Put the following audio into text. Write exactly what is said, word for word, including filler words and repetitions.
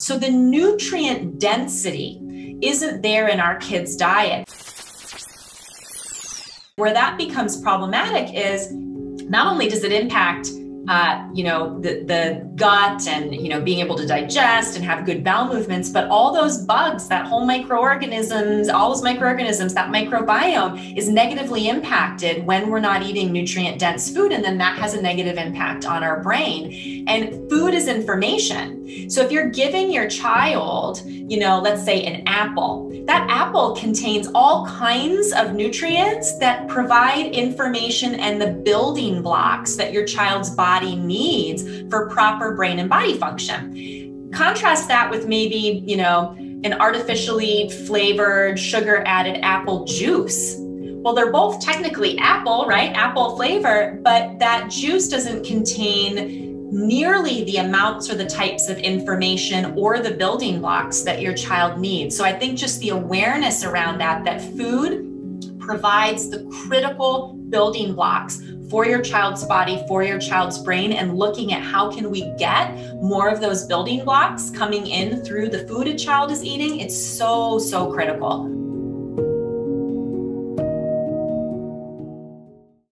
So the nutrient density isn't there in our kids' diet. Where that becomes problematic is not only does it impact, uh, you know, the, the gut and, you know, being able to digest and have good bowel movements, but all those bugs, that whole microorganisms, all those microorganisms, that microbiome is negatively impacted when we're not eating nutrient-dense food. And then that has a negative impact on our brain. And food is information. So if you're giving your child, you know, let's say an apple, that apple contains all kinds of nutrients that provide information and the building blocks that your child's body needs for proper brain and body function. Contrast that with maybe, you know, an artificially flavored, sugar-added apple juice. Well, they're both technically apple, right? Apple flavor, but that juice doesn't contain nearly the amounts or the types of information or the building blocks that your child needs. So I think just the awareness around that, that food provides the critical building blocks for your child's body, for your child's brain, and looking at how can we get more of those building blocks coming in through the food a child is eating. It's so, so critical.